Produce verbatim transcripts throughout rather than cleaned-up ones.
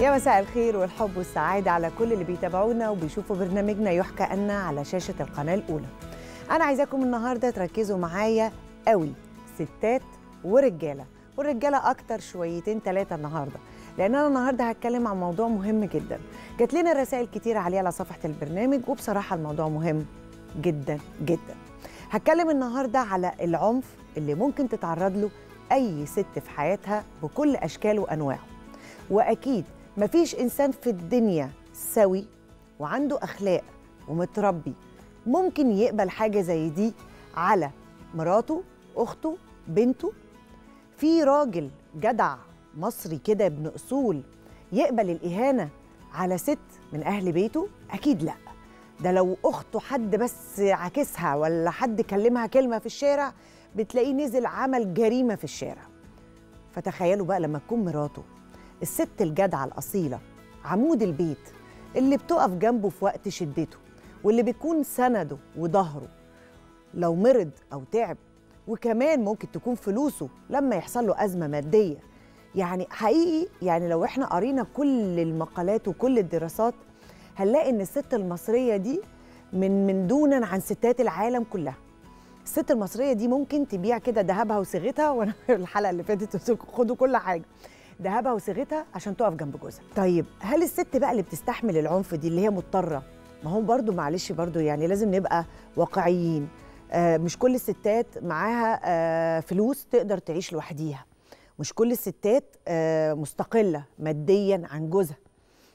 يا مساء الخير والحب والسعادة على كل اللي بيتابعونا وبيشوفوا برنامجنا يحكى أن على شاشة القناة الأولى. أنا عايزاكم النهاردة تركزوا معايا قوي، ستات ورجالة، والرجالة أكتر شويتين ثلاثة النهاردة، لأن أنا النهاردة هتكلم عن موضوع مهم جدا. جات لنا رسائل كتير عليه على صفحة البرنامج، وبصراحة الموضوع مهم جدا جدا. هتكلم النهاردة على العنف اللي ممكن تتعرض له أي ست في حياتها بكل أشكاله وأنواعه. وأكيد مفيش إنسان في الدنيا سوي وعنده أخلاق ومتربي ممكن يقبل حاجة زي دي على مراته، أخته، بنته. في راجل جدع مصري كده ابن أصول يقبل الإهانة على ست من أهل بيته؟ أكيد لأ. ده لو أخته حد بس عكسها ولا حد كلمها كلمة في الشارع بتلاقيه نزل عمل جريمة في الشارع. فتخيلوا بقى لما تكون مراته، الست الجدعة الأصيلة، عمود البيت، اللي بتقف جنبه في وقت شدته واللي بيكون سنده وظهره لو مرض أو تعب، وكمان ممكن تكون فلوسه لما يحصل له أزمة مادية. يعني حقيقي يعني لو احنا قرينا كل المقالات وكل الدراسات هنلاقي ان الست المصرية دي من من دونا عن ستات العالم كلها. الست المصرية دي ممكن تبيع كده ذهبها وصيغتها، وانا الحلقة اللي فاتت خدوا كل حاجة، ذهبها وصيغتها عشان تقف جنب جوزها. طيب هل الست بقى اللي بتستحمل العنف دي اللي هي مضطرة؟ ما هو برضو معلش برضو يعني لازم نبقى واقعيين، آه مش كل الستات معاها آه فلوس تقدر تعيش لوحديها، مش كل الستات آه مستقلة ماديا عن جوزها.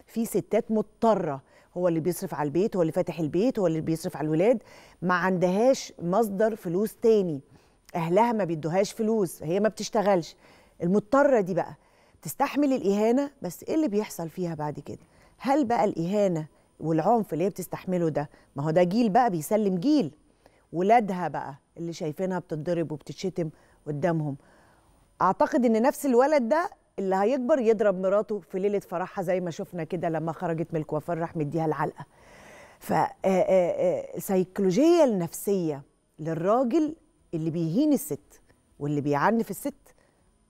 في ستات مضطرة، هو اللي بيصرف على البيت، هو اللي فاتح البيت، هو اللي بيصرف على الولاد، ما عندهاش مصدر فلوس تاني، أهلها ما بيدوهاش فلوس، هي ما بتشتغلش. المضطرة دي بقى تستحمل الإهانة، بس إيه اللي بيحصل فيها بعد كده؟ هل بقى الإهانة والعنف اللي هي بتستحمله ده، ما هو ده جيل بقى بيسلم جيل، ولادها بقى اللي شايفينها بتتضرب وبتتشتم قدامهم. أعتقد إن نفس الولد ده اللي هيكبر يضرب مراته في ليلة فرحها زي ما شفنا كده لما خرجت من الكوافير راح مديها العلقة. فالسيكولوجية النفسية للراجل اللي بيهين الست واللي بيعنف الست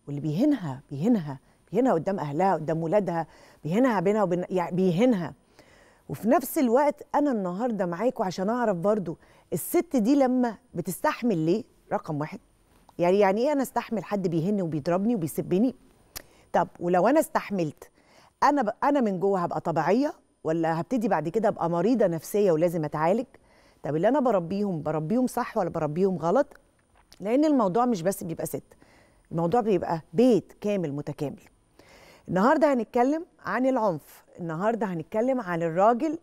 واللي بيهينها بيهينها بيهينها قدام أهلها قدام ولادها، بيهينها بينها وبين يعني بيهينها. وفي نفس الوقت أنا النهاردة معاكم عشان أعرف برضو الست دي لما بتستحمل ليه؟ رقم واحد، يعني يعني إيه أنا أستحمل حد بيهني وبيضربني وبيسبني؟ طب ولو انا استحملت انا ب... انا من جوه هبقى طبيعيه ولا هبتدي بعد كده ابقى مريضه نفسيه ولازم اتعالج؟ طب اللي انا بربيهم بربيهم صح ولا بربيهم غلط؟ لان الموضوع مش بس بيبقى ست، الموضوع بيبقى بيت كامل متكامل. النهارده هنتكلم عن العنف، النهارده هنتكلم عن الراجل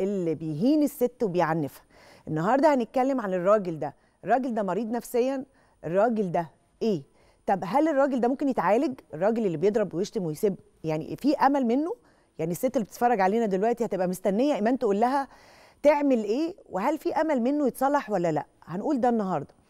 اللي بيهين الست وبيعنفها، النهارده هنتكلم عن الراجل ده، الراجل ده مريض نفسيا، الراجل ده ايه؟ طب هل الراجل ده ممكن يتعالج؟ الراجل اللي بيضرب ويشتم ويسب يعني في امل منه؟ يعني الست اللي بتتفرج علينا دلوقتي هتبقى مستنيه ايمان تقول لها تعمل ايه، وهل في امل منه يتصلح ولا لا؟ هنقول ده النهارده.